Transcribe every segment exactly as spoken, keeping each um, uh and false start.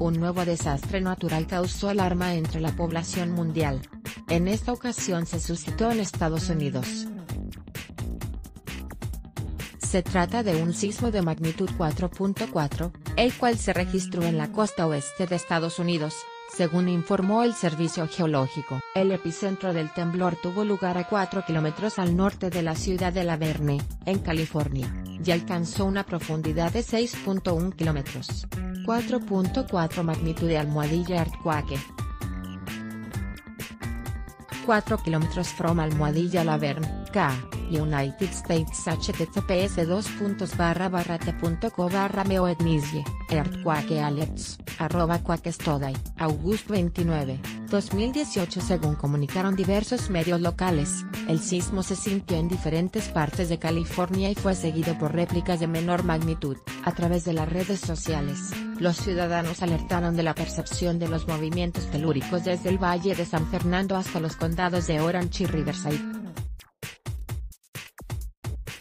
un nuevo desastre natural causó alarma entre la población mundial. En esta ocasión se suscitó en Estados Unidos. Se trata de un sismo de magnitud cuatro punto cuatro, el cual se registró en la costa oeste de Estados Unidos, según informó el Servicio Geológico. El epicentro del temblor tuvo lugar a cuatro kilómetros al norte de la ciudad de La Verne, en California, y alcanzó una profundidad de seis punto uno kilómetros. cuatro punto cuatro magnitud de Almohadilla earthquake. cuatro kilómetros from Almohadilla La Verne, Ca. United States H T T P S dos barra barra t punto co barra moed misye, Earthquake Alerts, arroba Quakestoday, August veintinueve, dos mil dieciocho. Según comunicaron diversos medios locales, el sismo se sintió en diferentes partes de California y fue seguido por réplicas de menor magnitud. A través de las redes sociales, los ciudadanos alertaron de la percepción de los movimientos telúricos desde el Valle de San Fernando hasta los condados de Orange y Riverside.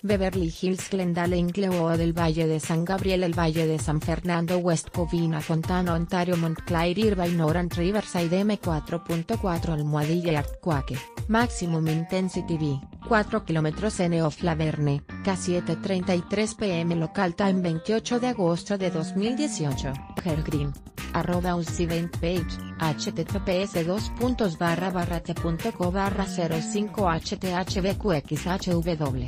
Beverly Hills, Glendale, Inglewood, el Valle de San Gabriel, el Valle de San Fernando, West Covina, Fontana, Ontario, Montclair, Irvine, Orange, Riverside. M cuatro punto cuatro Almohadilla earthquake, Maximum Intensity B, cuatro kilómetros norte of La Verne, K siete treinta y tres p m Local Time veintiocho de agosto de dos mil dieciocho, Hergreen, arroba U C I event page, H T T P S dos barra barra t punto co barra cero cinco H T H B Q X H W.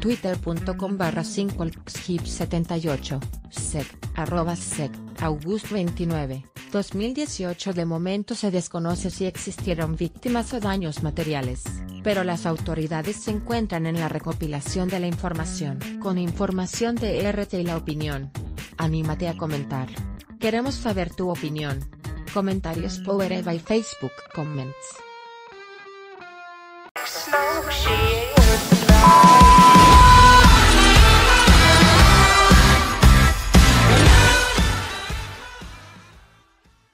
twitter punto com barra cinco L X H I P setenta y ocho, sec, arroba sec, August veintinueve, dos mil dieciocho. De momento se desconoce si existieron víctimas o daños materiales, pero las autoridades se encuentran en la recopilación de la información. Con información de R T y La Opinión. Anímate a comentar. Queremos saber tu opinión. Comentarios powered by Facebook Comments.